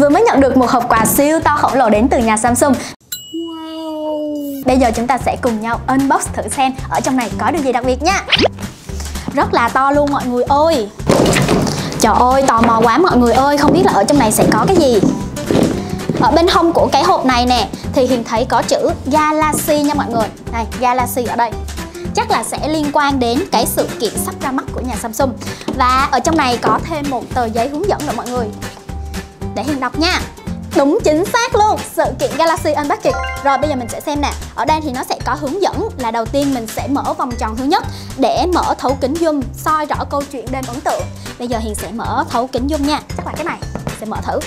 vừa mới nhận được một hộp quà siêu to khổng lồ đến từ nhà Samsung. Bây giờ chúng ta sẽ cùng nhau unbox thử xem ở trong này có điều gì đặc biệt nha. Rất là to luôn mọi người ơi. Trời ơi, tò mò quá mọi người ơi, không biết là ở trong này sẽ có cái gì. Ở bên hông của cái hộp này nè thì Hiền thấy có chữ Galaxy nha mọi người. Này, Galaxy ở đây chắc là sẽ liên quan đến cái sự kiện sắp ra mắt của nhà Samsung. Và ở trong này có thêm một tờ giấy hướng dẫn nữa mọi người, để Hiền đọc nha. Đúng chính xác luôn, sự kiện Galaxy Unpacked. Rồi bây giờ mình sẽ xem nè. Ở đây thì nó sẽ có hướng dẫn là đầu tiên mình sẽ mở vòng tròn thứ nhất để mở thấu kính zoom, soi rõ câu chuyện đêm ấn tượng. Bây giờ Hiền sẽ mở thấu kính zoom nha. Chắc là cái này, sẽ mở thử.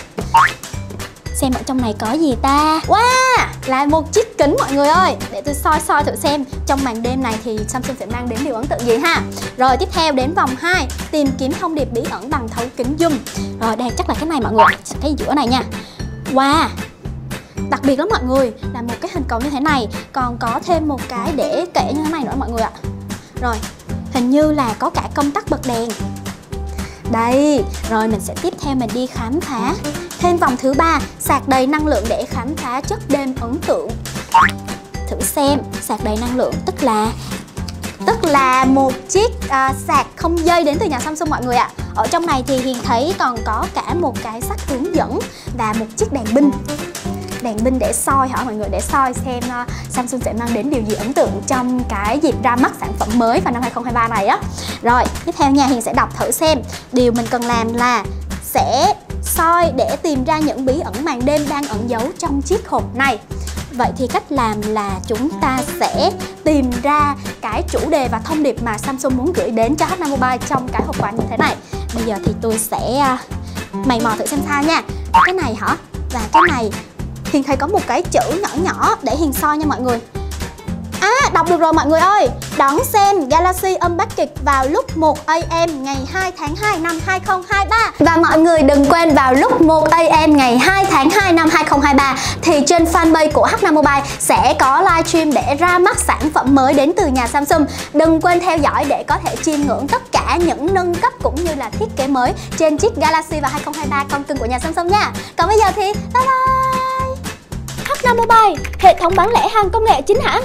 Xem ở trong này có gì ta. Wow, là một chiếc kính mọi người ơi. Để tôi soi thử xem trong màn đêm này thì Samsung sẽ mang đến điều ấn tượng gì ha. Rồi tiếp theo đến vòng 2, tìm kiếm thông điệp bí ẩn bằng thấu kính zoom. Rồi đây chắc là cái này mọi người, cái giữa này nha. Wow, đặc biệt lắm mọi người, là một cái hình cầu như thế này. Còn có thêm một cái để kệ như thế này nữa mọi người ạ. Rồi, hình như là có cả công tắc bật đèn. Đây, rồi mình sẽ tiếp theo mình đi khám phá. Thêm vòng thứ 3, sạc đầy năng lượng để khám phá giấc đêm ấn tượng. Thử xem, sạc đầy năng lượng tức là một chiếc sạc không dây đến từ nhà Samsung mọi người ạ. Ở trong này thì Hiền thấy còn có cả một cái sách hướng dẫn và một chiếc đèn pin. Đèn pin để soi hả mọi người, để soi xem Samsung sẽ mang đến điều gì ấn tượng trong cái dịp ra mắt sản phẩm mới vào năm 2023 này á. Rồi, tiếp theo nha, Hiền sẽ đọc thử xem. Điều mình cần làm là sẽ soi để tìm ra những bí ẩn màn đêm đang ẩn giấu trong chiếc hộp này. Vậy thì cách làm là chúng ta sẽ tìm ra cái chủ đề và thông điệp mà Samsung muốn gửi đến cho HnamMobile trong cái hộp quà như thế này. Bây giờ thì tôi sẽ mày mò thử xem sao nha. Cái này hả? Và cái này Hiền thấy có một cái chữ nhỏ để Hiền soi nha mọi người. À, đọc được rồi mọi người ơi. Đón xem Galaxy Unpacked vào lúc 1 AM ngày 2 tháng 2 năm 2023. Và mọi người đừng quên vào lúc 1 AM ngày 2 tháng 2 năm 2023 thì trên fanpage của HnamMobile sẽ có livestream để ra mắt sản phẩm mới đến từ nhà Samsung. Đừng quên theo dõi để có thể chiêm ngưỡng tất cả những nâng cấp cũng như là thiết kế mới trên chiếc Galaxy vào 2023 con cưng của nhà Samsung nha. Còn bây giờ thì bye bye. HnamMobile, hệ thống bán lẻ hàng công nghệ chính hãng.